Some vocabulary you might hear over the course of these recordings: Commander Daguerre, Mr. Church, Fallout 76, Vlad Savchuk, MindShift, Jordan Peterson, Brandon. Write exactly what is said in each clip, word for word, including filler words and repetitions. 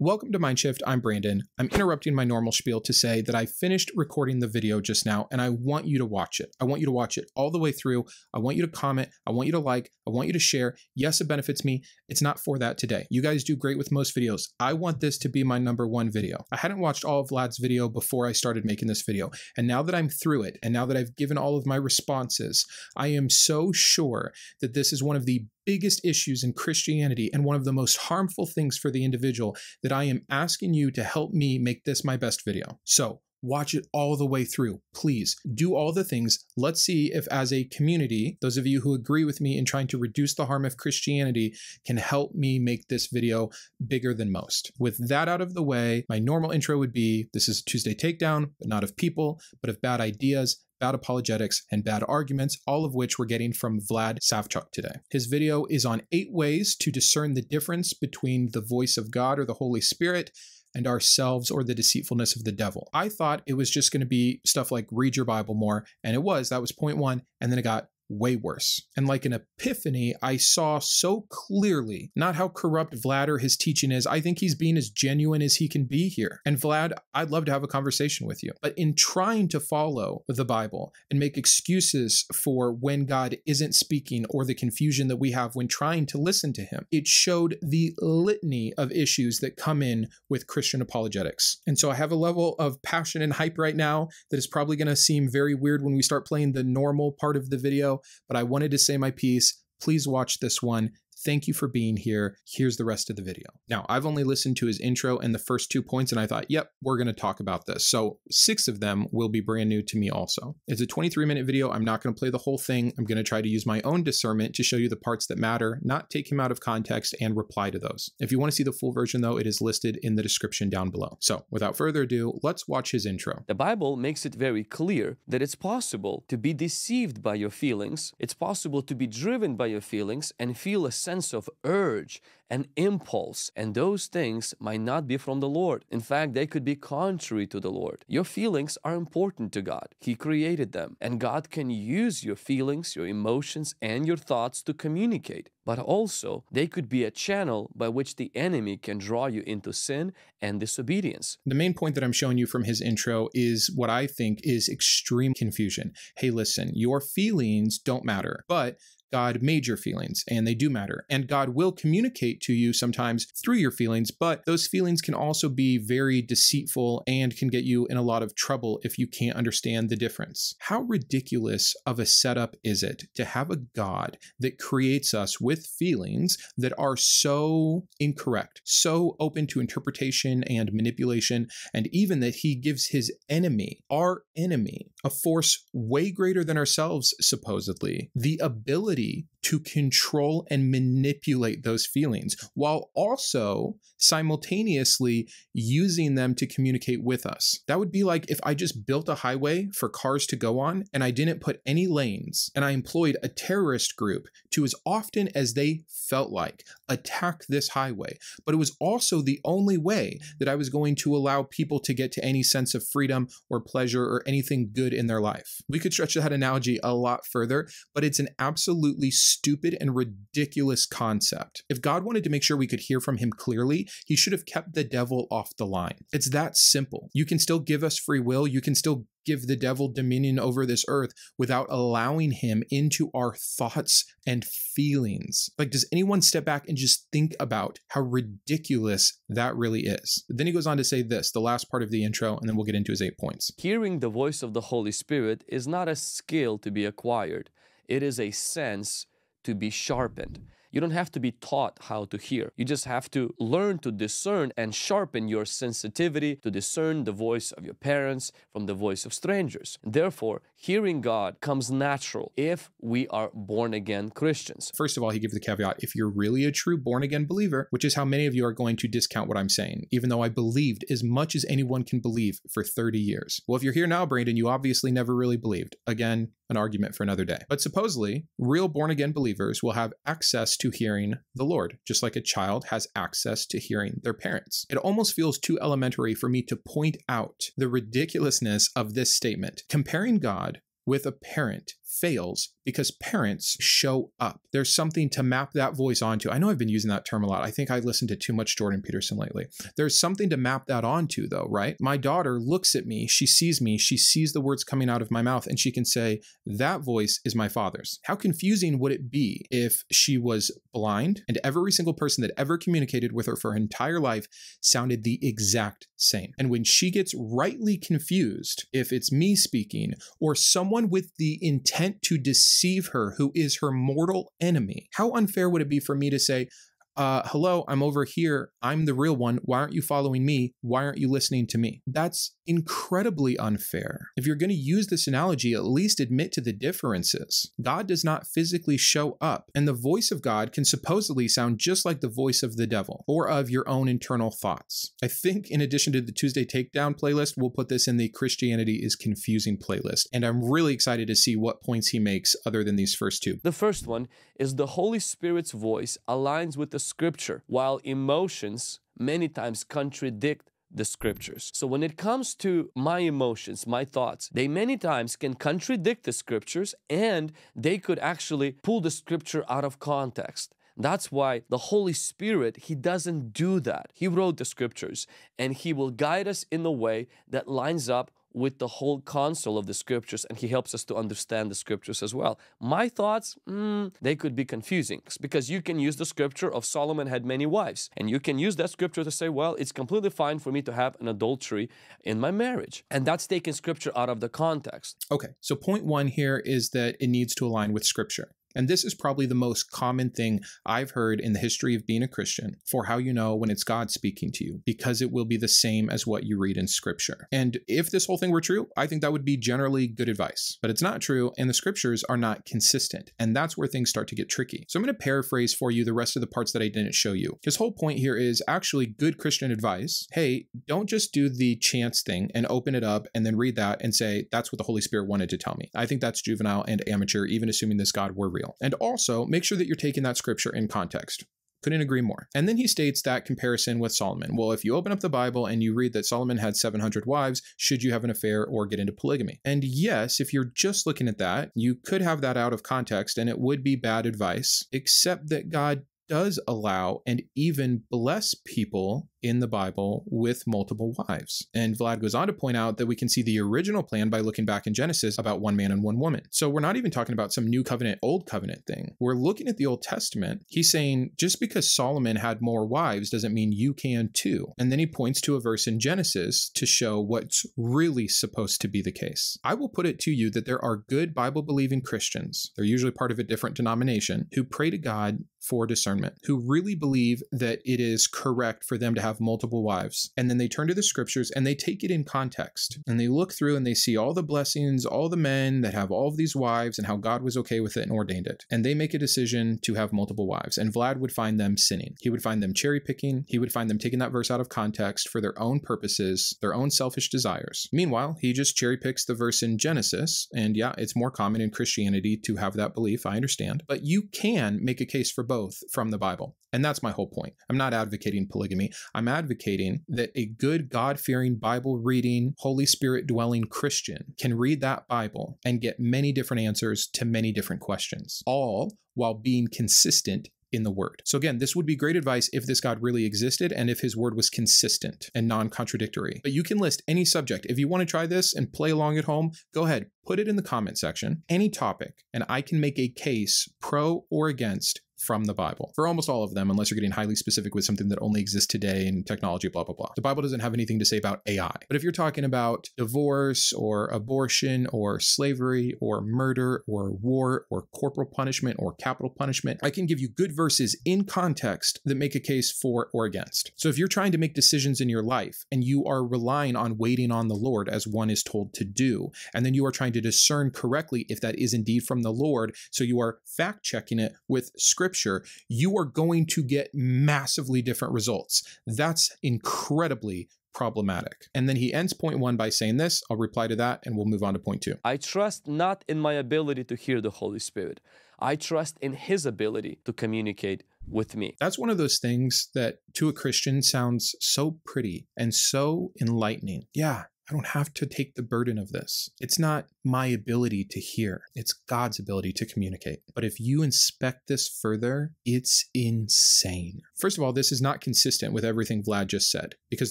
Welcome to MindShift, I'm Brandon. I'm interrupting my normal spiel to say that I finished recording the video just now and I want you to watch it. I want you to watch it all the way through. I want you to comment, I want you to like, I want you to share. Yes, it benefits me. It's not for that today. You guys do great with most videos. I want this to be my number one video. I hadn't watched all of Vlad's video before I started making this video. And now that I'm through it, and now that I've given all of my responses, I am so sure that this is one of the biggest issues in Christianity and one of the most harmful things for the individual that I am asking you to help me make this my best video. So watch it all the way through, please. Do all the things. Let's see if as a community, those of you who agree with me in trying to reduce the harm of Christianity can help me make this video bigger than most. With that out of the way, my normal intro would be, this is a Tuesday takedown, but not of people, but of bad ideas, bad apologetics, and bad arguments, all of which we're getting from Vlad Savchuk today. His video is on eight ways to discern the difference between the voice of God or the Holy Spirit and ourselves or the deceitfulness of the devil. I thought it was just going to be stuff like read your Bible more, and it was. That was point one, and then it got way worse. And like an epiphany, I saw so clearly not how corrupt Vlad or his teaching is. I think he's being as genuine as he can be here. And Vlad, I'd love to have a conversation with you. But in trying to follow the Bible and make excuses for when God isn't speaking or the confusion that we have when trying to listen to him, it showed the litany of issues that come in with Christian apologetics. And so I have a level of passion and hype right now that is probably going to seem very weird when we start playing the normal part of the video. But I wanted to say my piece. Please watch this one. Thank you for being here. Here's the rest of the video. Now, I've only listened to his intro and the first two points, and I thought, yep, we're going to talk about this. So six of them will be brand new to me also. It's a twenty-three minute video. I'm not going to play the whole thing. I'm going to try to use my own discernment to show you the parts that matter, not take him out of context, and reply to those. If you want to see the full version, though, it is listed in the description down below. So without further ado, let's watch his intro. The Bible makes it very clear that it's possible to be deceived by your feelings. It's possible to be driven by your feelings and feel a sense of urge and impulse, and those things might not be from the Lord. In fact, they could be contrary to the Lord. Your feelings are important to God. He created them, and God can use your feelings, your emotions, and your thoughts to communicate. But also, they could be a channel by which the enemy can draw you into sin and disobedience. The main point that I'm showing you from his intro is what I think is extreme confusion. Hey, listen, your feelings don't matter, but God made your feelings, and they do matter. And God will communicate to you sometimes through your feelings, but those feelings can also be very deceitful and can get you in a lot of trouble if you can't understand the difference. How ridiculous of a setup is it to have a God that creates us with feelings that are so incorrect, so open to interpretation and manipulation, and even that he gives his enemy, our enemy, a force way greater than ourselves, supposedly, the ability to control and manipulate those feelings while also simultaneously using them to communicate with us. That would be like if I just built a highway for cars to go on and I didn't put any lanes and I employed a terrorist group to, as often as they felt like, attack this highway. But it was also the only way that I was going to allow people to get to any sense of freedom or pleasure or anything good in their life. We could stretch that analogy a lot further, but it's an absolute Absolutely stupid and ridiculous concept. If God wanted to make sure we could hear from him clearly, he should have kept the devil off the line. It's that simple. You can still give us free will. You can still give the devil dominion over this earth without allowing him into our thoughts and feelings. Like, does anyone step back and just think about how ridiculous that really is? Then he goes on to say this, the last part of the intro, and then we'll get into his eight points. Hearing the voice of the Holy Spirit is not a skill to be acquired. It is a sense to be sharpened. You don't have to be taught how to hear. You just have to learn to discern and sharpen your sensitivity to discern the voice of your parents from the voice of strangers. Therefore, hearing God comes natural if we are born-again Christians. First of all, he gives the caveat, if you're really a true born-again believer, which is how many of you are going to discount what I'm saying, even though I believed as much as anyone can believe for thirty years. Well, if you're here now, Brandon, you obviously never really believed. Again, an argument for another day. But supposedly, real born-again believers will have access to hearing the Lord, just like a child has access to hearing their parents. It almost feels too elementary for me to point out the ridiculousness of this statement. Comparing God with a parent fails because parents show up. There's something to map that voice onto. I know I've been using that term a lot. I think I listened to too much Jordan Peterson lately. There's something to map that onto though, right? My daughter looks at me, she sees me, she sees the words coming out of my mouth, and she can say, that voice is my father's. How confusing would it be if she was blind and every single person that ever communicated with her for her entire life sounded the exact same? And when she gets rightly confused, if it's me speaking or someone with the intent to deceive her, who is her mortal enemy, how unfair would it be for me to say, uh, hello, I'm over here. I'm the real one. Why aren't you following me? Why aren't you listening to me? That's incredibly unfair. If you're going to use this analogy, at least admit to the differences. God does not physically show up, and the voice of God can supposedly sound just like the voice of the devil or of your own internal thoughts. I think in addition to the Tuesday Takedown playlist, we'll put this in the Christianity is Confusing playlist, and I'm really excited to see what points he makes other than these first two. The first one is the Holy Spirit's voice aligns with the Scripture, while emotions many times contradict the Scriptures. So when it comes to my emotions, my thoughts, they many times can contradict the Scriptures, and they could actually pull the Scripture out of context. That's why the Holy Spirit, He doesn't do that. He wrote the Scriptures, and He will guide us in a way that lines up with the whole counsel of the Scriptures, and He helps us to understand the Scriptures as well. My thoughts, mm, they could be confusing, because you can use the Scripture of Solomon had many wives, and you can use that Scripture to say, well, it's completely fine for me to have an adultery in my marriage, and that's taking Scripture out of the context. Okay, so point one here is that it needs to align with Scripture. And this is probably the most common thing I've heard in the history of being a Christian for how you know when it's God speaking to you, because it will be the same as what you read in Scripture. And if this whole thing were true, I think that would be generally good advice. But it's not true, and the Scriptures are not consistent. And that's where things start to get tricky. So I'm going to paraphrase for you the rest of the parts that I didn't show you. His whole point here is actually good Christian advice. Hey, don't just do the chance thing and open it up and then read that and say, that's what the Holy Spirit wanted to tell me. I think that's juvenile and amateur, even assuming this God were real. And also, make sure that you're taking that Scripture in context. Couldn't agree more. And then he states that comparison with Solomon. Well, if you open up the Bible and you read that Solomon had seven hundred wives, should you have an affair or get into polygamy? And yes, if you're just looking at that, you could have that out of context and it would be bad advice, except that God does allow and even bless people in the Bible with multiple wives. And Vlad goes on to point out that we can see the original plan by looking back in Genesis about one man and one woman. So we're not even talking about some new covenant, old covenant thing. We're looking at the Old Testament. He's saying, just because Solomon had more wives doesn't mean you can too. And then he points to a verse in Genesis to show what's really supposed to be the case. I will put it to you that there are good Bible-believing Christians, they're usually part of a different denomination, who pray to God for discernment, who really believe that it is correct for them to have have multiple wives. And then they turn to the Scriptures and they take it in context and they look through and they see all the blessings, all the men that have all of these wives and how God was okay with it and ordained it. And they make a decision to have multiple wives. And Vlad would find them sinning. He would find them cherry picking. He would find them taking that verse out of context for their own purposes, their own selfish desires. Meanwhile, he just cherry picks the verse in Genesis. And yeah, it's more common in Christianity to have that belief. I understand. But you can make a case for both from the Bible. And that's my whole point. I'm not advocating polygamy. I'm advocating that a good God-fearing, Bible-reading, Holy Spirit-dwelling Christian can read that Bible and get many different answers to many different questions, all while being consistent in the Word. So again, this would be great advice if this God really existed and if His Word was consistent and non-contradictory. But you can list any subject. If you want to try this and play along at home, go ahead, put it in the comment section, any topic, and I can make a case pro or against from the Bible for almost all of them, unless you're getting highly specific with something that only exists today in technology, blah, blah, blah. The Bible doesn't have anything to say about A I. But if you're talking about divorce or abortion or slavery or murder or war or corporal punishment or capital punishment, I can give you good verses in context that make a case for or against. So if you're trying to make decisions in your life and you are relying on waiting on the Lord as one is told to do, and then you are trying to discern correctly if that is indeed from the Lord, so you are fact checking it with Scripture, Scripture, you are going to get massively different results. That's incredibly problematic. And then he ends point one by saying this. I'll reply to that and we'll move on to point two. I trust not in my ability to hear the Holy Spirit. I trust in His ability to communicate with me. That's one of those things that to a Christian sounds so pretty and so enlightening. Yeah. I don't have to take the burden of this. It's not my ability to hear. It's God's ability to communicate. But if you inspect this further, it's insane. First of all, this is not consistent with everything Vlad just said, because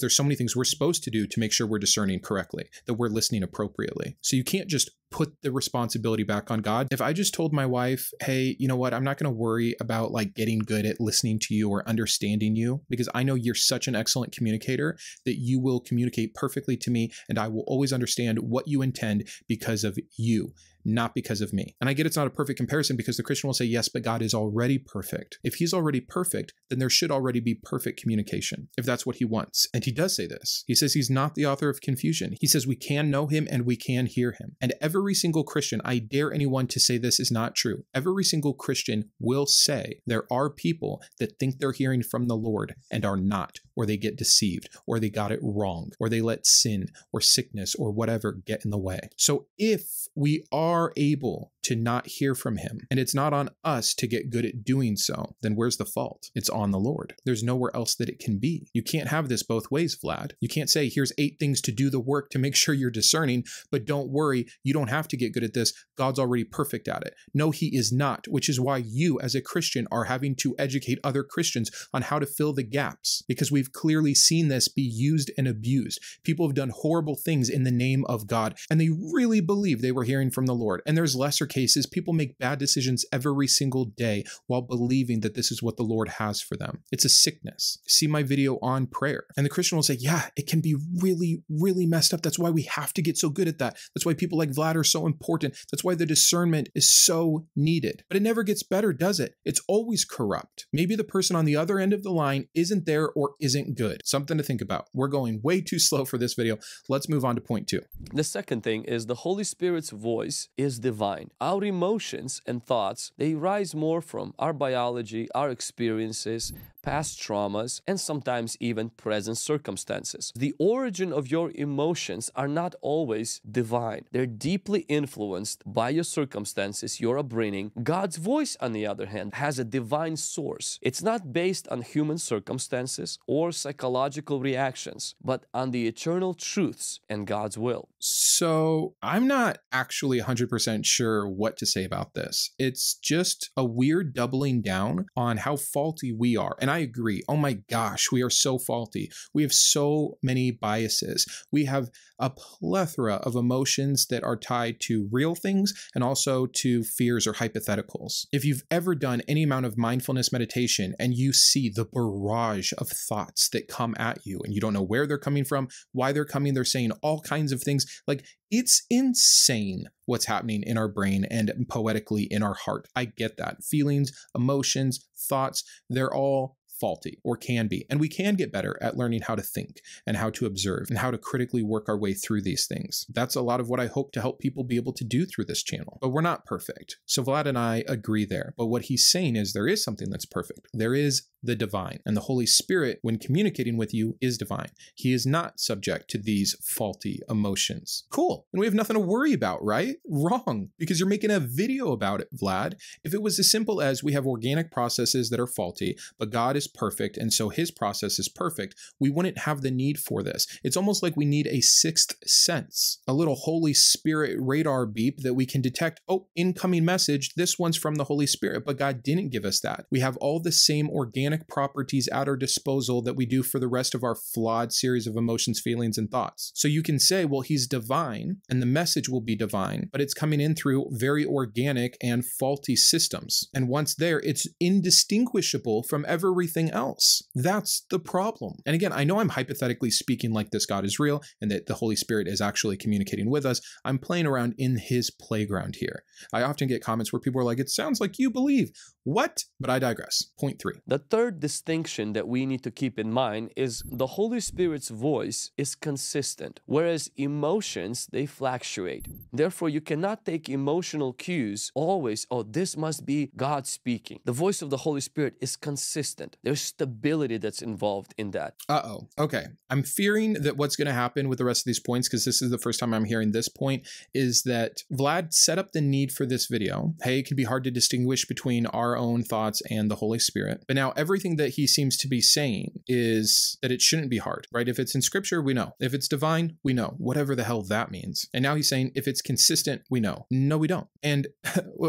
there's so many things we're supposed to do to make sure we're discerning correctly, that we're listening appropriately. So you can't just put the responsibility back on God. If I just told my wife, hey, you know what, I'm not going to worry about like getting good at listening to you or understanding you, because I know you're such an excellent communicator that you will communicate perfectly to me and I will always understand what you intend because of you, not because of me. And I get it's not a perfect comparison because the Christian will say, yes, but God is already perfect. If he's already perfect, then there should already be perfect communication if that's what he wants. And he does say this. He says he's not the author of confusion. He says we can know him and we can hear him. And every single Christian, I dare anyone to say this is not true. Every single Christian will say there are people that think they're hearing from the Lord and are not, or they get deceived, or they got it wrong, or they let sin or sickness or whatever get in the way. So if we are are able to not hear from him, and it's not on us to get good at doing so, then where's the fault? It's on the Lord. There's nowhere else that it can be. You can't have this both ways, Vlad. You can't say, here's eight things to do the work to make sure you're discerning, but don't worry, you don't have to get good at this. God's already perfect at it. No, he is not, which is why you as a Christian are having to educate other Christians on how to fill the gaps, because we've clearly seen this be used and abused. People have done horrible things in the name of God, and they really believe they were hearing from the Lord. And there's lesser cases. People make bad decisions every single day while believing that this is what the Lord has for them. It's a sickness. See my video on prayer. And the Christian will say, yeah, it can be really, really messed up. That's why we have to get so good at that. That's why people like Vlad are so important. That's why the discernment is so needed. But it never gets better, does it? It's always corrupt. Maybe the person on the other end of the line isn't there or isn't good. Something to think about. We're going way too slow for this video. Let's move on to point two. The second thing is the Holy Spirit's voice is divine. Our emotions and thoughts, they rise more from our biology, our experiences, past traumas, and sometimes even present circumstances. The origin of your emotions are not always divine. They're deeply influenced by your circumstances, your upbringing. God's voice, on the other hand, has a divine source. It's not based on human circumstances or psychological reactions, but on the eternal truths and God's will. So I'm not actually one hundred percent sure what to say about this. It's just a weird doubling down on how faulty we are. And I agree. Oh my gosh, we are so faulty. We have so many biases. We have a plethora of emotions that are tied to real things and also to fears or hypotheticals. If you've ever done any amount of mindfulness meditation and you see the barrage of thoughts that come at you and you don't know where they're coming from, why they're coming, they're saying all kinds of things. Like, it's insane what's happening in our brain and poetically in our heart. I get that. Feelings, emotions, thoughts, they're all faulty or can be. And we can get better at learning how to think and how to observe and how to critically work our way through these things. That's a lot of what I hope to help people be able to do through this channel. But we're not perfect. So Vlad and I agree there. But what he's saying is there is something that's perfect. There is the divine. And the Holy Spirit, when communicating with you, is divine. He is not subject to these faulty emotions. Cool. And we have nothing to worry about, right? Wrong. Because you're making a video about it, Vlad. If it was as simple as we have organic processes that are faulty, but God is perfect, and so his process is perfect, we wouldn't have the need for this. It's almost like we need a sixth sense, a little Holy Spirit radar beep that we can detect, oh, incoming message, this one's from the Holy Spirit, but God didn't give us that. We have all the same organic properties at our disposal that we do for the rest of our flawed series of emotions, feelings, and thoughts. So you can say, well, he's divine, and the message will be divine, but it's coming in through very organic and faulty systems. And once there, it's indistinguishable from everything else. That's the problem. And again, I know I'm hypothetically speaking like this God is real and that the Holy Spirit is actually communicating with us. I'm playing around in his playground here. I often get comments where people are like, it sounds like you believe. What? But I digress. Point three. The third distinction that we need to keep in mind is the Holy Spirit's voice is consistent, whereas emotions, they fluctuate. Therefore, you cannot take emotional cues always, oh, this must be God speaking. The voice of the Holy Spirit is consistent. There's stability that's involved in that. Uh-oh. Okay. I'm fearing that what's going to happen with the rest of these points, because this is the first time I'm hearing this point, is that Vlad set up the need for this video. Hey, it can be hard to distinguish between our own thoughts and the Holy Spirit. But now every everything that he seems to be saying is that it shouldn't be hard, right? If it's in scripture, we know. If it's divine, we know, whatever the hell that means. And now he's saying, if it's consistent, we know. No, we don't. And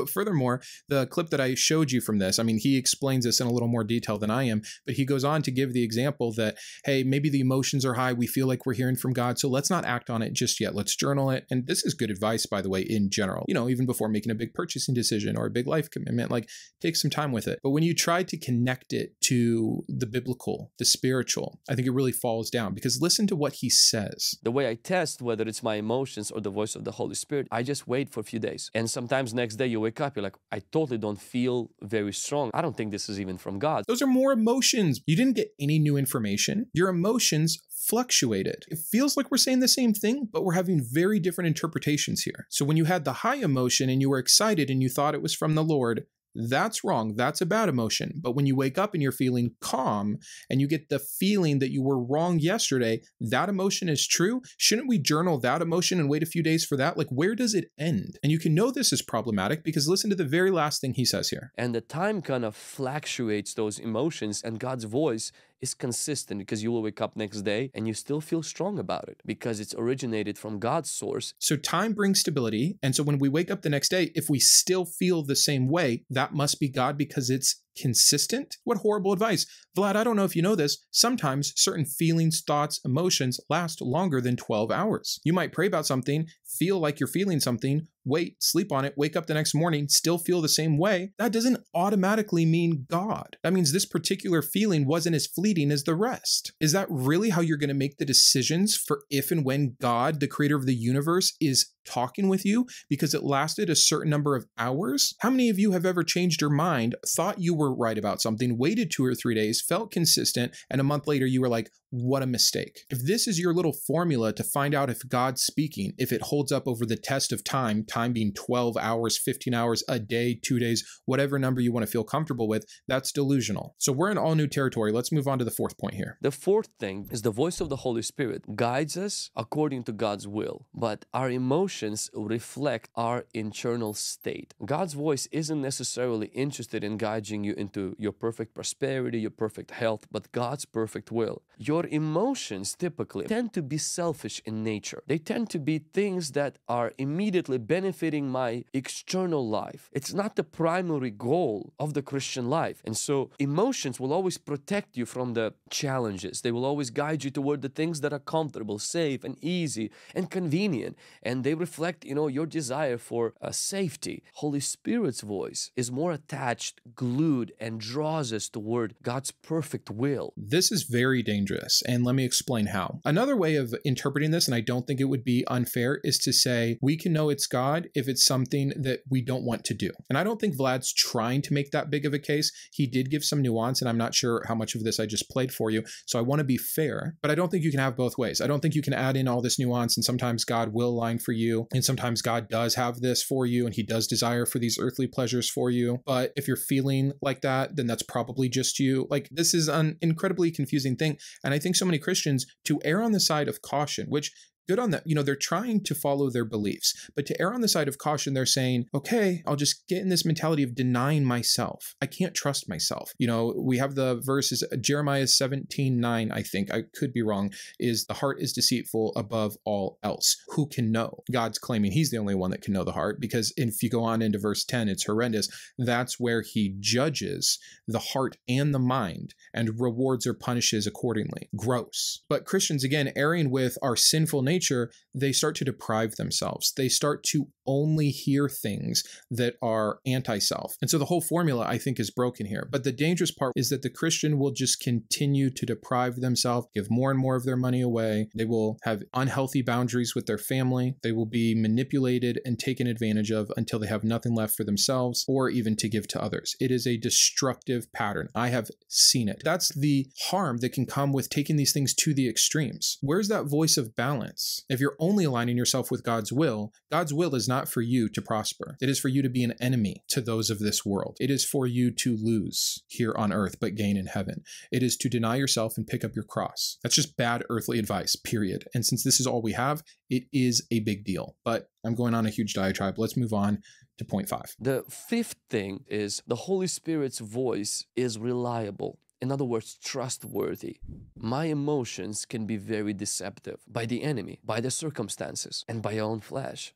furthermore, the clip that I showed you from this, I mean, he explains this in a little more detail than I am, but he goes on to give the example that, hey, maybe the emotions are high. We feel like we're hearing from God. So let's not act on it just yet. Let's journal it. And this is good advice, by the way, in general, you know, even before making a big purchasing decision or a big life commitment, like take some time with it. But when you try to connect it to the biblical, the spiritual, I think it really falls down, because listen to what he says. The way I test whether it's my emotions or the voice of the Holy Spirit, I just wait for a few days. And sometimes next day you wake up, you're like, I totally don't feel very strong. I don't think this is even from God. Those are more emotions. You didn't get any new information. Your emotions fluctuated. It feels like we're saying the same thing, but we're having very different interpretations here. So when you had the high emotion and you were excited and you thought it was from the Lord, that's wrong. That's a bad emotion. But when you wake up and you're feeling calm and you get the feeling that you were wrong yesterday, that emotion is true. Shouldn't we journal that emotion and wait a few days for that? Like, where does it end? And you can know this is problematic because listen to the very last thing he says here. And the time kind of fluctuates those emotions, and God's voice is consistent, because you will wake up next day and you still feel strong about it because it's originated from God's source. So time brings stability. And so when we wake up the next day, if we still feel the same way, that must be God because it's consistent? What horrible advice. Vlad, I don't know if you know this. Sometimes certain feelings, thoughts, emotions last longer than twelve hours. You might pray about something, feel like you're feeling something, wait, sleep on it, wake up the next morning, still feel the same way. That doesn't automatically mean God. That means this particular feeling wasn't as fleeting as the rest. Is that really how you're going to make the decisions for if and when God, the creator of the universe, is talking with you because it lasted a certain number of hours? How many of you have ever changed your mind, thought you were right about something, waited two or three days, felt consistent, and a month later you were like, what a mistake. If this is your little formula to find out if God's speaking, if it holds up over the test of time, time being twelve hours, fifteen hours, a day, two days, whatever number you want to feel comfortable with, that's delusional. So we're in all new territory. Let's move on to the fourth point here. The fourth thing is the voice of the Holy Spirit guides us according to God's will, but our emotions reflect our internal state. God's voice isn't necessarily interested in guiding you into your perfect prosperity, your perfect health, but God's perfect will. Your Your emotions typically tend to be selfish in nature. They tend to be things that are immediately benefiting my external life. It's not the primary goal of the Christian life. And so emotions will always protect you from the challenges. They will always guide you toward the things that are comfortable, safe, and easy, and convenient. And they reflect, you know, your desire for uh, safety. Holy Spirit's voice is more attached, glued, and draws us toward God's perfect will. This is very dangerous. And let me explain how. Another way of interpreting this, and I don't think it would be unfair, is to say we can know it's God if it's something that we don't want to do. And I don't think Vlad's trying to make that big of a case. He did give some nuance, and I'm not sure how much of this I just played for you. So I want to be fair, but I don't think you can have both ways. I don't think you can add in all this nuance, and sometimes God will line for you, and sometimes God does have this for you, and he does desire for these earthly pleasures for you. But if you're feeling like that, then that's probably just you. Like, this is an incredibly confusing thing. And I think so many Christians, to err on the side of caution, which good on that, you know, they're trying to follow their beliefs, but to err on the side of caution, they're saying, okay, I'll just get in this mentality of denying myself. I can't trust myself. You know, we have the verses, Jeremiah seventeen nine, I think, I could be wrong, is the heart is deceitful above all else. Who can know? God's claiming he's the only one that can know the heart, because if you go on into verse ten, it's horrendous. That's where he judges the heart and the mind and rewards or punishes accordingly. Gross. But Christians, again, erring with our sinful nature, Nature, they start to deprive themselves. They start to only hear things that are anti-self. And so the whole formula, I think, is broken here. But the dangerous part is that the Christian will just continue to deprive themselves, give more and more of their money away. They will have unhealthy boundaries with their family. They will be manipulated and taken advantage of until they have nothing left for themselves or even to give to others. It is a destructive pattern. I have seen it. That's the harm that can come with taking these things to the extremes. Where's that voice of balance? If you're only aligning yourself with God's will, God's will is not for you to prosper. It is for you to be an enemy to those of this world. It is for you to lose here on earth, but gain in heaven. It is to deny yourself and pick up your cross. That's just bad earthly advice, period. And since this is all we have, it is a big deal. But I'm going on a huge diatribe. Let's move on to point five. The fifth thing is the Holy Spirit's voice is reliable. In other words, trustworthy. My emotions can be very deceptive by the enemy, by the circumstances, and by our own flesh.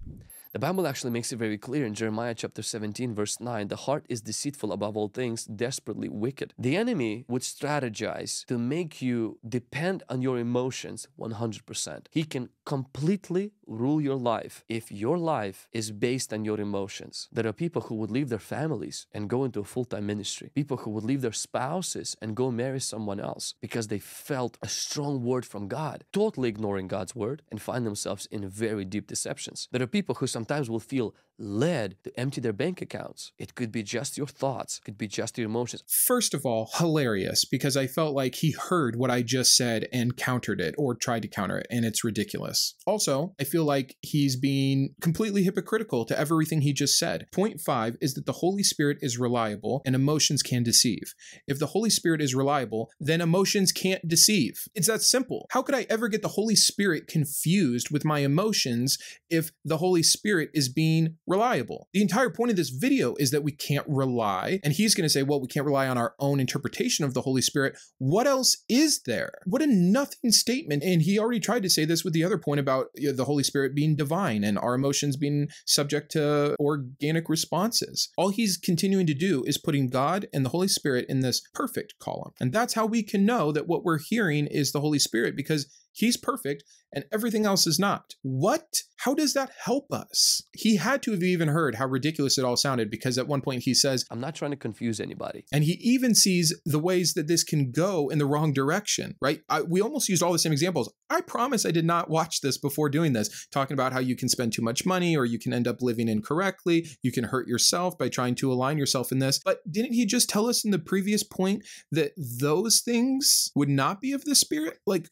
The Bible actually makes it very clear in Jeremiah chapter seventeen, verse nine, the heart is deceitful above all things, desperately wicked. The enemy would strategize to make you depend on your emotions one hundred percent. He can completely rule your life if your life is based on your emotions. There are people who would leave their families and go into a full-time ministry. People who would leave their spouses and go marry someone else because they felt a strong word from God, totally ignoring God's word, and find themselves in very deep deceptions. There are people who sometimes will feel led to empty their bank accounts. It could be just your thoughts, it could be just your emotions. First of all, hilarious, because I felt like he heard what I just said and countered it, or tried to counter it, and it's ridiculous. Also, I feel like he's being completely hypocritical to everything he just said. Point five is that the Holy Spirit is reliable and emotions can deceive. If the Holy Spirit is reliable, then emotions can't deceive. It's that simple. How could I ever get the Holy Spirit confused with my emotions if the Holy Spirit is being reliable? The entire point of this video is that we can't rely, and he's going to say, well, we can't rely on our own interpretation of the Holy Spirit. What else is there? What a nothing statement. And he already tried to say this with the other point about you know, the Holy Spirit being divine and our emotions being subject to organic responses. All he's continuing to do is putting God and the Holy Spirit in this perfect column. And that's how we can know that what we're hearing is the Holy Spirit, because He's perfect and everything else is not. What? How does that help us? He had to have even heard how ridiculous it all sounded, because at one point he says, I'm not trying to confuse anybody. And he even sees the ways that this can go in the wrong direction, right? I, we almost used all the same examples. I promise I did not watch this before doing this, talking about how you can spend too much money or you can end up living incorrectly. You can hurt yourself by trying to align yourself in this. But didn't he just tell us in the previous point that those things would not be of the Spirit? Like,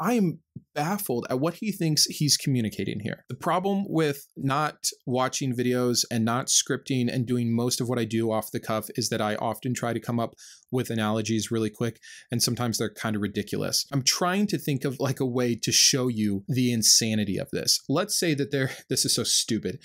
I am baffled at what he thinks he's communicating here. The problem with not watching videos and not scripting and doing most of what I do off the cuff is that I often try to come up with analogies really quick, and sometimes they're kind of ridiculous. I'm trying to think of like a way to show you the insanity of this. Let's say that there, this is so stupid.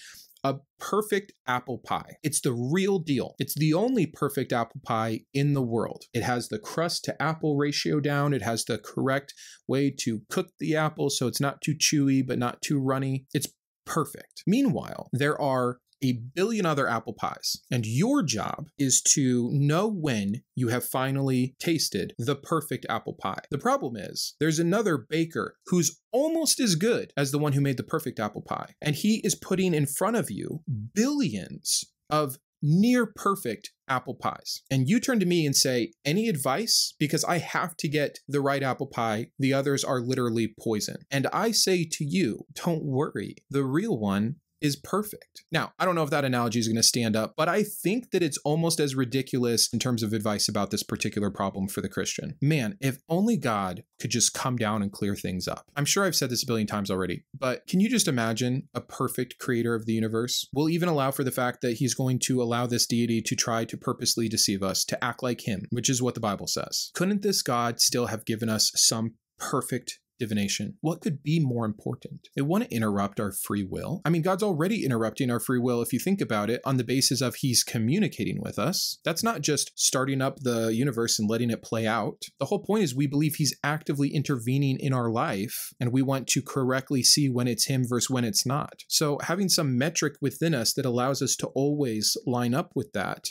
A perfect apple pie. It's the real deal. It's the only perfect apple pie in the world. It has the crust to apple ratio down. It has the correct way to cook the apple so it's not too chewy but not too runny. It's perfect. Meanwhile, there are a billion other apple pies, and your job is to know when you have finally tasted the perfect apple pie. The problem is there's another baker who's almost as good as the one who made the perfect apple pie, and he is putting in front of you billions of near perfect apple pies. And you turn to me and say, any advice? Because I have to get the right apple pie. The others are literally poison. And I say to you, don't worry. The real one is perfect. Now, I don't know if that analogy is going to stand up, but I think that it's almost as ridiculous in terms of advice about this particular problem for the Christian. Man, if only God could just come down and clear things up. I'm sure I've said this a billion times already, but can you just imagine a perfect creator of the universe? We'll even allow for the fact that he's going to allow this deity to try to purposely deceive us, to act like him, which is what the Bible says. Couldn't this God still have given us some perfect divination? What could be more important? They want to interrupt our free will. I mean, God's already interrupting our free will if you think about it, on the basis of he's communicating with us. That's not just starting up the universe and letting it play out. The whole point is we believe he's actively intervening in our life, and we want to correctly see when it's him versus when it's not. So having some metric within us that allows us to always line up with that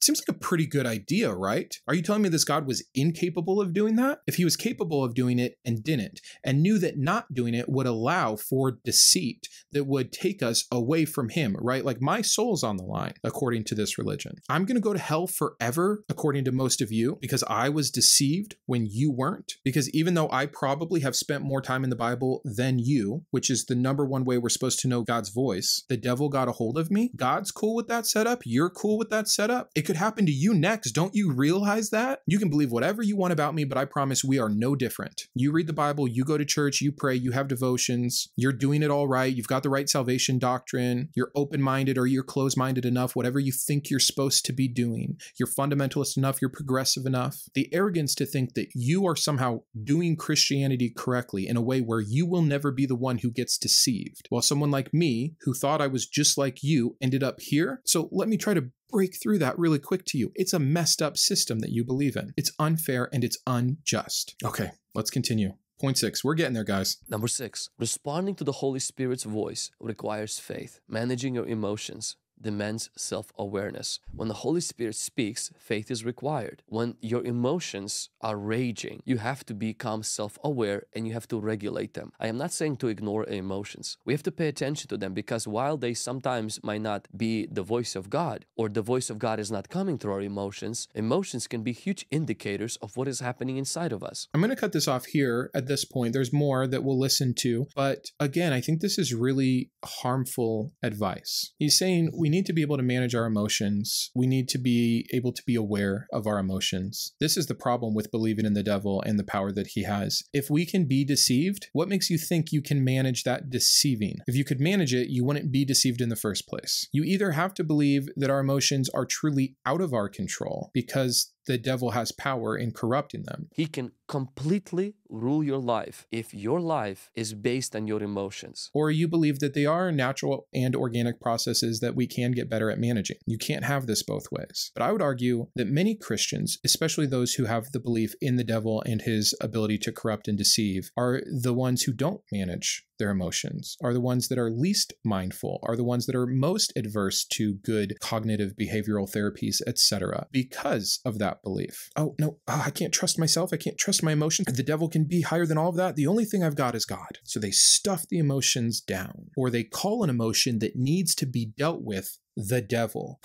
seems like a pretty good idea, right? Are you telling me this God was incapable of doing that? If he was capable of doing it and didn't, and knew that not doing it would allow for deceit that would take us away from him, right? Like, my soul's on the line, according to this religion. I'm going to go to hell forever, according to most of you, because I was deceived when you weren't. Because even though I probably have spent more time in the Bible than you, which is the number one way we're supposed to know God's voice, the devil got a hold of me. God's cool with that setup. You're cool with that setup. It could happen to you next. Don't you realize that? You can believe whatever you want about me, but I promise we are no different. You read the Bible, you go to church, you pray, you have devotions, you're doing it all right, you've got the right salvation doctrine, you're open-minded or you're closed-minded enough, whatever you think you're supposed to be doing, you're fundamentalist enough, you're progressive enough. The arrogance to think that you are somehow doing Christianity correctly in a way where you will never be the one who gets deceived, while someone like me, who thought I was just like you, ended up here. So let me try to break through that really quick to you. It's a messed up system that you believe in. It's unfair and it's unjust. Okay, let's continue. Point six. We're getting there, guys. Number six. Responding to the Holy Spirit's voice requires faith. Managing your emotions demands self-awareness. When the Holy Spirit speaks, faith is required. When your emotions are raging, you have to become self-aware and you have to regulate them. I am not saying to ignore emotions. We have to pay attention to them, because while they sometimes might not be the voice of God, or the voice of God is not coming through our emotions, emotions can be huge indicators of what is happening inside of us. I'm going to cut this off here at this point. There's more that we'll listen to. But again, I think this is really harmful advice. He's saying we We need to be able to manage our emotions. We need to be able to be aware of our emotions. This is the problem with believing in the devil and the power that he has. If we can be deceived, what makes you think you can manage that deceiving? If you could manage it, you wouldn't be deceived in the first place. You either have to believe that our emotions are truly out of our control because the devil has power in corrupting them. He can completely rule your life if your life is based on your emotions. Or you believe that they are natural and organic processes that we can get better at managing. You can't have this both ways. But I would argue that many Christians, especially those who have the belief in the devil and his ability to corrupt and deceive, are the ones who don't manage their emotions, are the ones that are least mindful, are the ones that are most adverse to good cognitive behavioral therapies, et cetera, because of that belief. Oh, no, oh, I can't trust myself. I can't trust my emotions. The devil can be higher than all of that. The only thing I've got is God. So they stuff the emotions down, or they call an emotion that needs to be dealt with the devil.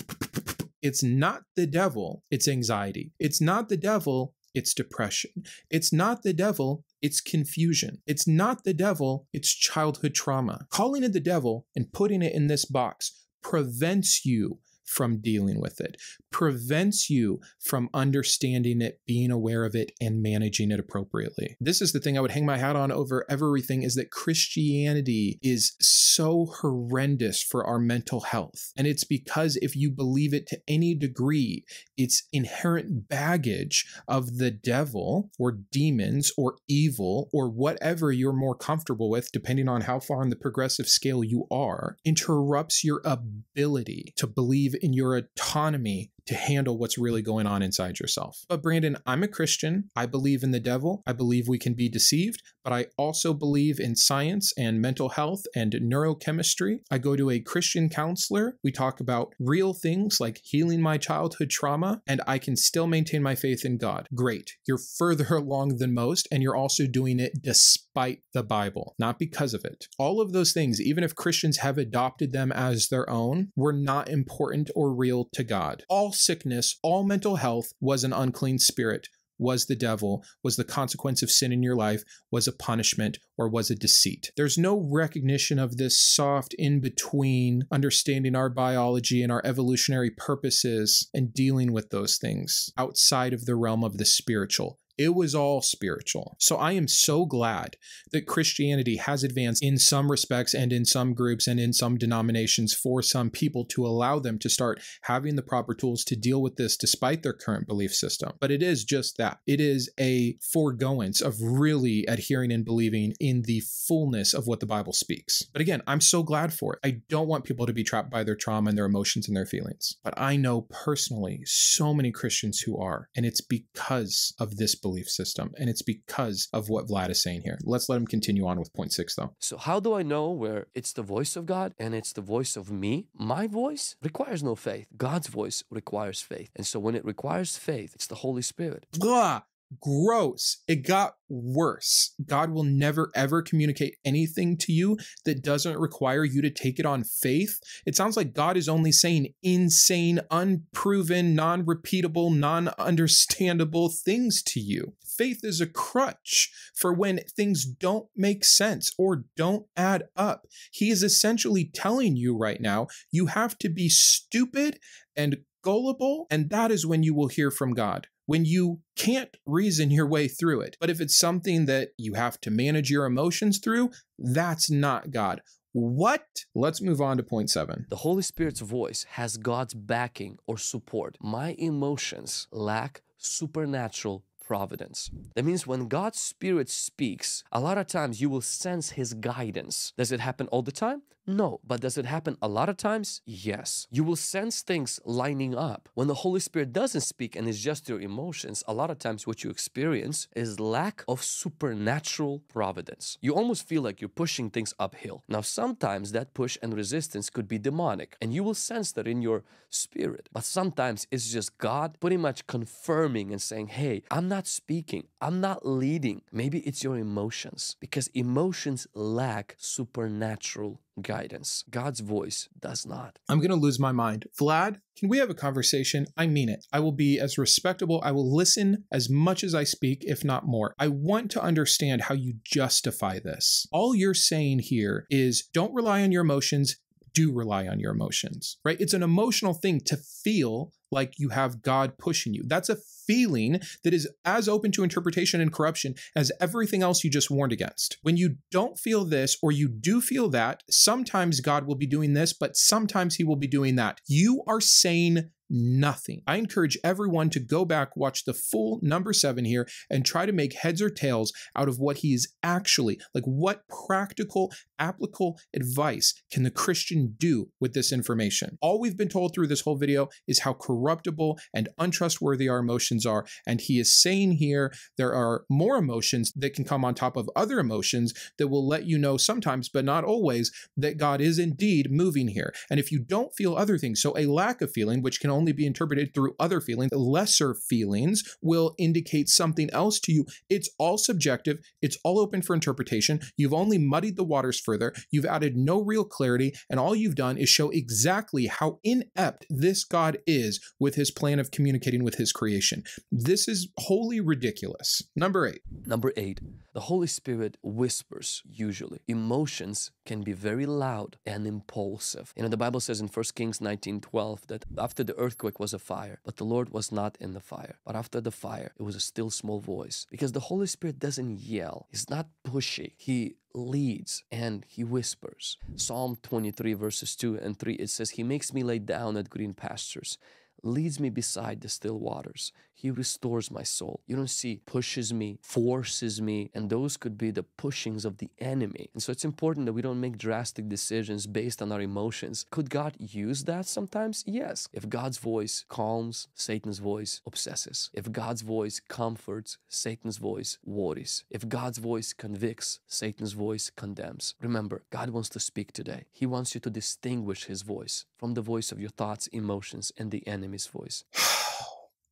It's not the devil, it's anxiety. It's not the devil, it's depression. It's not the devil, it's confusion. It's not the devil, it's childhood trauma. Calling it the devil and putting it in this box prevents you from dealing with it, prevents you from understanding it, being aware of it, and managing it appropriately. This is the thing I would hang my hat on over everything, is that Christianity is so horrendous for our mental health. And it's because if you believe it to any degree, its inherent baggage of the devil or demons or evil or whatever you're more comfortable with, depending on how far on the progressive scale you are, interrupts your ability to believe in your autonomy to handle what's really going on inside yourself. But Brandon, I'm a Christian. I believe in the devil. I believe we can be deceived, but I also believe in science and mental health and neurochemistry. I go to a Christian counselor. We talk about real things like healing my childhood trauma, and I can still maintain my faith in God. Great. You're further along than most, and you're also doing it despite the Bible, not because of it. All of those things, even if Christians have adopted them as their own, were not important or real to God. All sickness, all mental health was an unclean spirit, was the devil, was the consequence of sin in your life, was a punishment, or was a deceit. There's no recognition of this soft in-between, understanding our biology and our evolutionary purposes and dealing with those things outside of the realm of the spiritual. It was all spiritual. So I am so glad that Christianity has advanced in some respects and in some groups and in some denominations for some people to allow them to start having the proper tools to deal with this despite their current belief system. But it is just that. It is a foregoance of really adhering and believing in the fullness of what the Bible speaks. But again, I'm so glad for it. I don't want people to be trapped by their trauma and their emotions and their feelings. But I know personally so many Christians who are, and it's because of this belief system. And it's because of what Vlad is saying here. Let's let him continue on with point six though. So how do I know where it's the voice of God and it's the voice of me? My voice requires no faith. God's voice requires faith. And so when it requires faith, it's the Holy Spirit. Blah! Gross. It got worse. God will never, ever communicate anything to you that doesn't require you to take it on faith. It sounds like God is only saying insane, unproven, non-repeatable, non-understandable things to you. Faith is a crutch for when things don't make sense or don't add up. He is essentially telling you right now, you have to be stupid and gullible, and that is when you will hear from God. When you can't reason your way through it. But if it's something that you have to manage your emotions through, that's not God. What? Let's move on to point seven. The Holy Spirit's voice has God's backing or support. My emotions lack supernatural providence. That means when God's Spirit speaks, a lot of times you will sense His guidance. Does it happen all the time? No. But does it happen a lot of times? Yes. You will sense things lining up. When the Holy Spirit doesn't speak and it's just your emotions, a lot of times what you experience is lack of supernatural providence. You almost feel like you're pushing things uphill. Now, sometimes that push and resistance could be demonic, and you will sense that in your spirit. But sometimes it's just God pretty much confirming and saying, hey, I'm not speaking. I'm not leading. Maybe it's your emotions, because emotions lack supernatural guidance. God's voice does not. I'm going to lose my mind. Vlad, can we have a conversation? I mean it. I will be as respectable. I will listen as much as I speak, if not more. I want to understand how you justify this. All you're saying here is don't rely on your emotions. Do rely on your emotions, right? It's an emotional thing to feel like you have God pushing you. That's a feeling that is as open to interpretation and corruption as everything else you just warned against. When you don't feel this or you do feel that, sometimes God will be doing this, but sometimes he will be doing that. You are saying nothing. I encourage everyone to go back, watch the full number seven here, and try to make heads or tails out of what he is actually, like what practical, applicable advice can the Christian do with this information? All we've been told through this whole video is how corruptible and untrustworthy our emotions are. And he is saying here, there are more emotions that can come on top of other emotions that will let you know sometimes, but not always, that God is indeed moving here. And if you don't feel other things, so a lack of feeling, which can only be interpreted through other feelings. Lesser feelings will indicate something else to you. It's all subjective. It's all open for interpretation. You've only muddied the waters further. You've added no real clarity. And all you've done is show exactly how inept this God is with his plan of communicating with his creation. This is wholly ridiculous. Number eight. Number eight. The Holy Spirit whispers usually. Emotions can be very loud and impulsive. You know, the Bible says in First Kings nineteen twelve that after the earthquake was a fire, but the Lord was not in the fire. But after the fire, it was a still small voice. Because the Holy Spirit doesn't yell. He's not pushy. He leads and he whispers. Psalm twenty-three verses two and three, it says, he makes me lay down at green pastures, leads me beside the still waters. He restores my soul. You don't see pushes me, forces me, and those could be the pushings of the enemy. And so it's important that we don't make drastic decisions based on our emotions. Could God use that sometimes? Yes. If God's voice calms, Satan's voice obsesses. If God's voice comforts, Satan's voice worries. If God's voice convicts, Satan's voice condemns. Remember, God wants to speak today. He wants you to distinguish his voice from the voice of your thoughts, emotions, and the enemy's voice.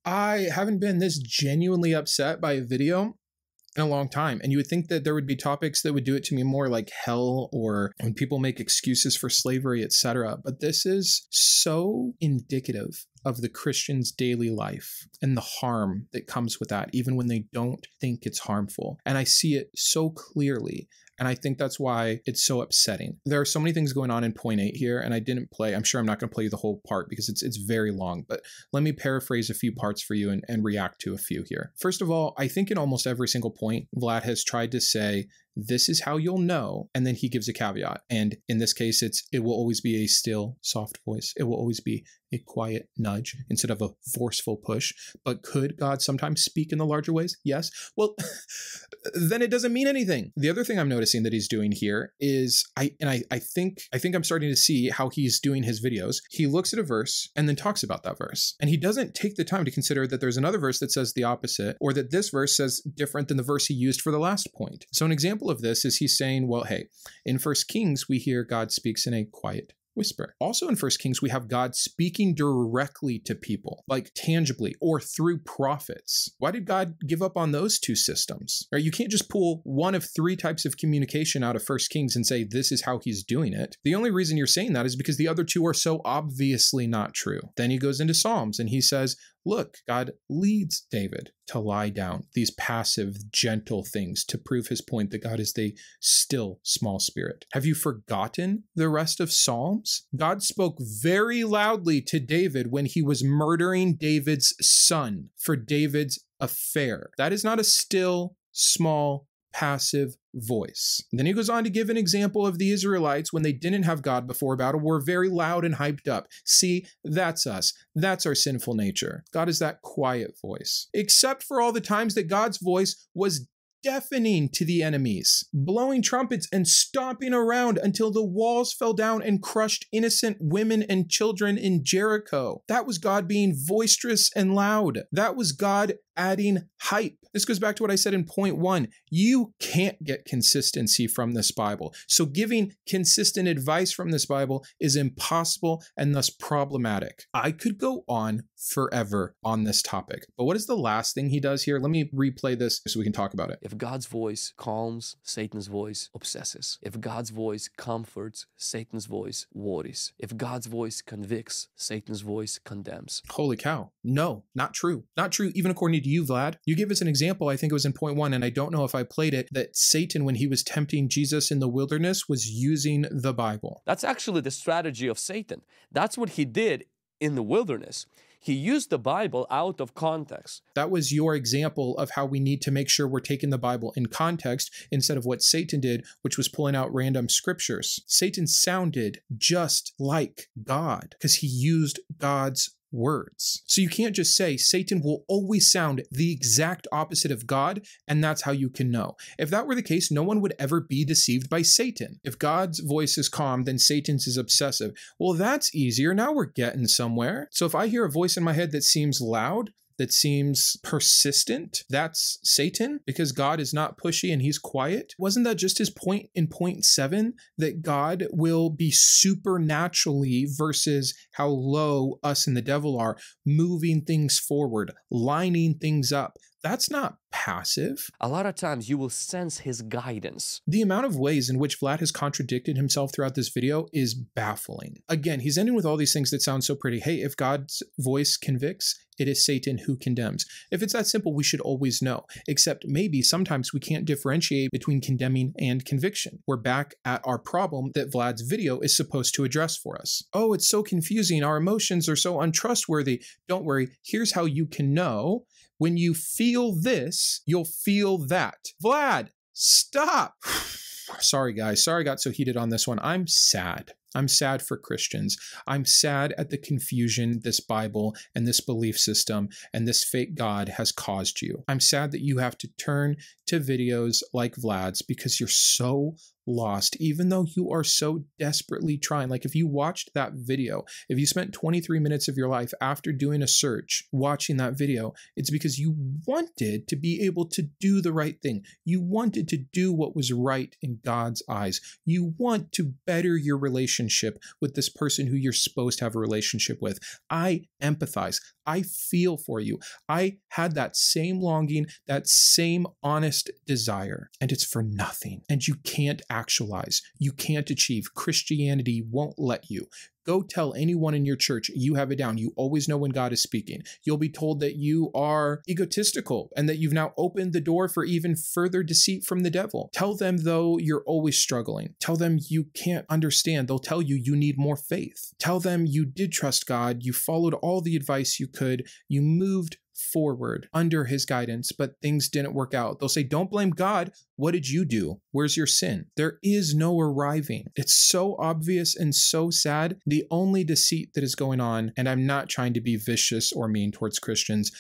I haven't been this genuinely upset by a video in a long time. And you would think that there would be topics that would do it to me more, like hell or when people make excuses for slavery, et cetera. But this is so indicative of the Christian's daily life and the harm that comes with that, even when they don't think it's harmful. And I see it so clearly. And I think that's why it's so upsetting. There are so many things going on in point eight here, and I didn't play. I'm sure I'm not going to play the whole part because it's it's very long, but let me paraphrase a few parts for you and, and react to a few here. First of all, I think in almost every single point, Vlad has tried to say, this is how you'll know. And then he gives a caveat. And in this case, it's it will always be a still, soft voice. It will always be a quiet nudge instead of a forceful push. But could God sometimes speak in the larger ways? Yes. Well, then it doesn't mean anything. The other thing I'm noticing that he's doing here is, I and I, I think I think I'm starting to see how he's doing his videos. He looks at a verse and then talks about that verse. And he doesn't take the time to consider that there's another verse that says the opposite, or that this verse says different than the verse he used for the last point. So an example of this is he's saying, well, hey, in First Kings, we hear God speaks in a quiet whisper. Also in First Kings, we have God speaking directly to people, like tangibly or through prophets. Why did God give up on those two systems? Right? You can't just pull one of three types of communication out of First Kings and say, this is how he's doing it. The only reason you're saying that is because the other two are so obviously not true. Then he goes into Psalms and he says, look, God leads David to lie down, these passive, gentle things to prove his point that God is the still small spirit. Have you forgotten the rest of Psalms? God spoke very loudly to David when he was murdering David's son for David's affair. That is not a still, small, passive voice. And then he goes on to give an example of the Israelites when they didn't have God before battle, were very loud and hyped up. See, that's us. That's our sinful nature. God is that quiet voice. Except for all the times that God's voice was deafening to the enemies, blowing trumpets and stomping around until the walls fell down and crushed innocent women and children in Jericho. That was God being boisterous and loud. That was God adding hype. This goes back to what I said in point one. You can't get consistency from this Bible. So giving consistent advice from this Bible is impossible and thus problematic. I could go on forever on this topic, but what is the last thing he does here? Let me replay this so we can talk about it. If God's voice calms, Satan's voice obsesses. If God's voice comforts, Satan's voice worries. If God's voice convicts, Satan's voice condemns. Holy cow. No, not true. Not true, even according to you, Vlad. You give us an example, I think it was in point one, and I don't know if I played it, that Satan, when he was tempting Jesus in the wilderness, was using the Bible. That's actually the strategy of Satan. That's what he did in the wilderness. He used the Bible out of context. That was your example of how we need to make sure we're taking the Bible in context instead of what Satan did, which was pulling out random scriptures. Satan sounded just like God because he used God's words. So you can't just say Satan will always sound the exact opposite of God, and that's how you can know. If that were the case, no one would ever be deceived by Satan. If God's voice is calm, then Satan's is obsessive. Well, that's easier. Now we're getting somewhere. So if I hear a voice in my head that seems loud, that seems persistent, that's Satan, because God is not pushy and he's quiet. Wasn't that just his point in point seven, that God will be supernaturally, versus how low us and the devil are, moving things forward, lining things up? That's not passive. A lot of times you will sense his guidance. The amount of ways in which Vlad has contradicted himself throughout this video is baffling. Again, he's ending with all these things that sound so pretty. Hey, if God's voice convicts, it is Satan who condemns. If it's that simple, we should always know, except maybe sometimes we can't differentiate between condemning and conviction. We're back at our problem that Vlad's video is supposed to address for us. Oh, it's so confusing. Our emotions are so untrustworthy. Don't worry. Here's how you can know. When you feel this, you'll feel that. Vlad, stop. Sorry, guys. Sorry I got so heated on this one. I'm sad. I'm sad for Christians. I'm sad at the confusion this Bible and this belief system and this fake God has caused you. I'm sad that you have to turn to videos like Vlad's because you're so lost, even though you are so desperately trying. Like if you watched that video, if you spent twenty-three minutes of your life after doing a search watching that video, it's because you wanted to be able to do the right thing. You wanted to do what was right in God's eyes. You want to better your relationship with this person who you're supposed to have a relationship with. I empathize. I feel for you. I had that same longing, that same honest desire, and it's for nothing. And you can't actualize. You can't achieve. Christianity won't let you. Go tell anyone in your church you have it down. You always know when God is speaking. You'll be told that you are egotistical and that you've now opened the door for even further deceit from the devil. Tell them, though, you're always struggling. Tell them you can't understand. They'll tell you you need more faith. Tell them you did trust God. You followed all the advice you could. You moved forward under his guidance, but things didn't work out. They'll say, don't blame God. What did you do? Where's your sin? There is no arriving. It's so obvious and so sad. The only deceit that is going on, and I'm not trying to be vicious or mean towards Christians,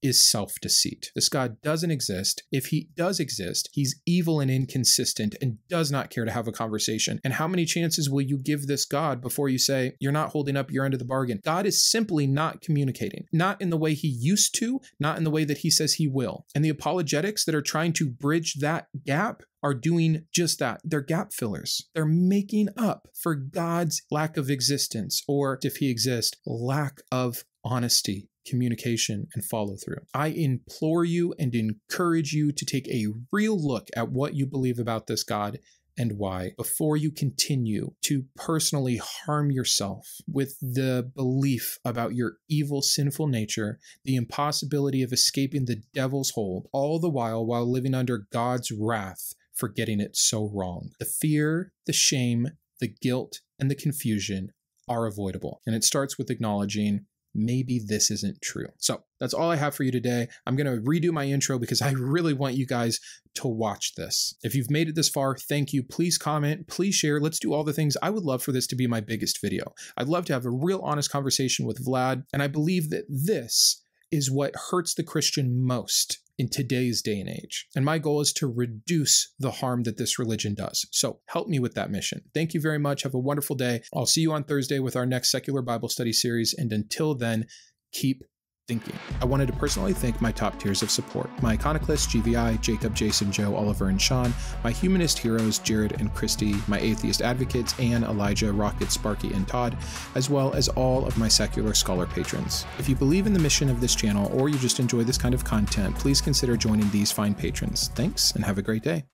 is self-deceit. This God doesn't exist. If he does exist, he's evil and inconsistent and does not care to have a conversation. And how many chances will you give this God before you say, you're not holding up your end of the bargain? God is simply not communicating, not in the way he used to, not in the way that he says he will. And the apologetics that are trying to bridge that gap are doing just that. They're gap fillers. They're making up for God's lack of existence, or if he exists, lack of honesty, communication, and follow through. I implore you and encourage you to take a real look at what you believe about this God and why, before you continue to personally harm yourself with the belief about your evil, sinful nature, the impossibility of escaping the devil's hold, all the while while living under God's wrath for getting it so wrong. The fear, the shame, the guilt, and the confusion are avoidable. And it starts with acknowledging, maybe this isn't true. So that's all I have for you today. I'm going to redo my intro because I really want you guys to watch this. If you've made it this far, thank you. Please comment, please share. Let's do all the things. I would love for this to be my biggest video. I'd love to have a real honest conversation with Vlad. And I believe that this is what hurts the Christian most in today's day and age. And my goal is to reduce the harm that this religion does. So help me with that mission. Thank you very much. Have a wonderful day. I'll see you on Thursday with our next secular Bible study series. And until then, keep thinking. I wanted to personally thank my top tiers of support, my iconoclasts, G V I, Jacob, Jason, Joe, Oliver, and Sean, my humanist heroes, Jared and Christy, my atheist advocates, Anne, Elijah, Rocket, Sparky, and Todd, as well as all of my secular scholar patrons. If you believe in the mission of this channel, or you just enjoy this kind of content, please consider joining these fine patrons. Thanks, and have a great day.